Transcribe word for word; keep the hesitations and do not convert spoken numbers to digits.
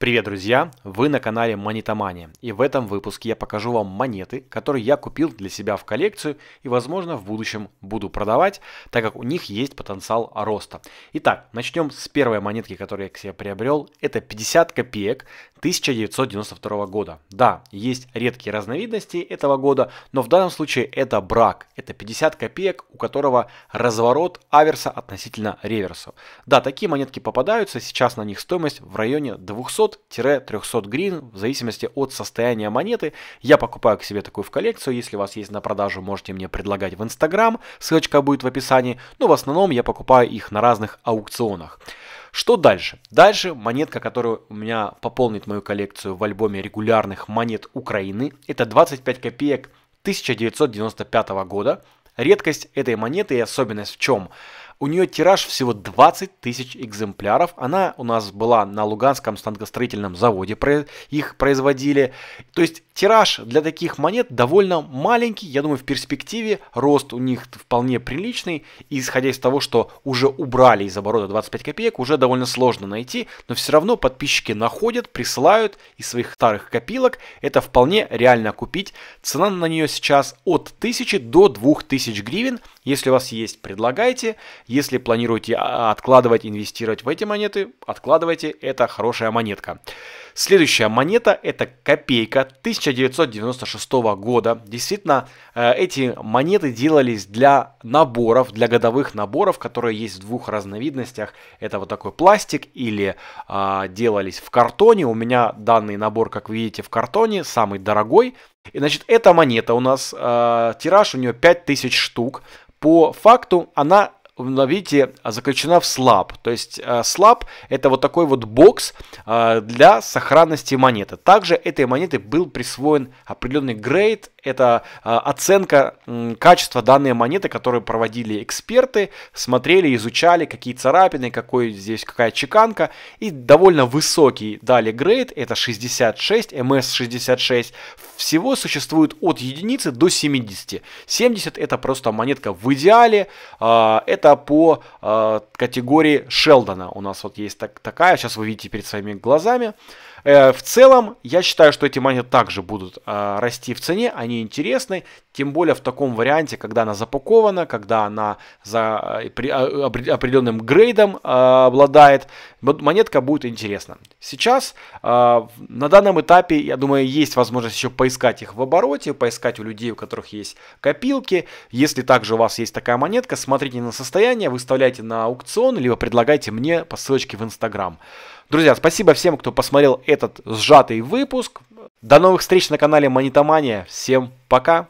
Привет, друзья! Вы на канале Монетомания, и в этом выпуске я покажу вам монеты, которые я купил для себя в коллекцию и, возможно, в будущем буду продавать, так как у них есть потенциал роста. Итак, начнем с первой монетки, которую я к себе приобрел. Это пятьдесят копеек тысяча девятьсот девяносто второго года. Да, есть редкие разновидности этого года, но в данном случае это брак. Это пятьдесят копеек, у которого разворот аверса относительно реверса. Да, такие монетки попадаются, сейчас на них стоимость в районе двухсот-трёхсот гривен в зависимости от состояния монеты. Я покупаю к себе такую в коллекцию. Если у вас есть на продажу, можете мне предлагать в Инстаграм, ссылочка будет в описании. Но в основном я покупаю их на разных аукционах. Что дальше? Дальше монетка, которая у меня пополнит мою коллекцию в альбоме регулярных монет Украины. Это двадцать пять копеек тысяча девятьсот девяносто пятого года. Редкость этой монеты и особенность в чем? У нее тираж всего двадцать тысяч экземпляров. Она у нас была на Луганском станкостроительном заводе, их производили. То есть тираж для таких монет довольно маленький. Я думаю, в перспективе рост у них вполне приличный. И, исходя из того, что уже убрали из оборота двадцать пять копеек, уже довольно сложно найти. Но все равно подписчики находят, присылают из своих старых копилок. Это вполне реально купить. Цена на нее сейчас от тысячи до двух тысяч гривен. Если у вас есть, предлагайте. Если планируете откладывать, инвестировать в эти монеты, откладывайте, это хорошая монетка. Следующая монета – это копейка тысяча девятьсот девяносто шестого года. Действительно, эти монеты делались для наборов, для годовых наборов, которые есть в двух разновидностях. Это вот такой пластик или а, делались в картоне. У меня данный набор, как вы видите, в картоне, самый дорогой. И, значит, эта монета у нас, а, тираж у нее пять тысяч штук. По факту она... видите, заключена в слаб. То есть слаб — это вот такой вот бокс для сохранности монеты. Также этой монеты был присвоен определенный грейд. Это оценка качества данной монеты, которую проводили эксперты, смотрели, изучали, какие царапины, какой здесь какая чеканка. И довольно высокий дали грейд, это шестьдесят шесть, эм эс шестьдесят шесть. Всего существует от единицы до семидесяти. семьдесят это просто монетка в идеале, это по категории Шелдона. У нас вот есть так, такая, сейчас вы видите перед своими глазами. В целом, я считаю, что эти монеты также будут а, расти в цене, они интересны, тем более в таком варианте, когда она запакована, когда она за при, а, определенным грейдом а, обладает, монетка будет интересна. Сейчас, а, на данном этапе, я думаю, есть возможность еще поискать их в обороте, поискать у людей, у которых есть копилки. Если также у вас есть такая монетка, смотрите на состояние, выставляйте на аукцион, либо предлагайте мне по ссылочке в Инстаграм. Друзья, спасибо всем, кто посмотрел этот сжатый выпуск. До новых встреч на канале Монетомания. Всем пока!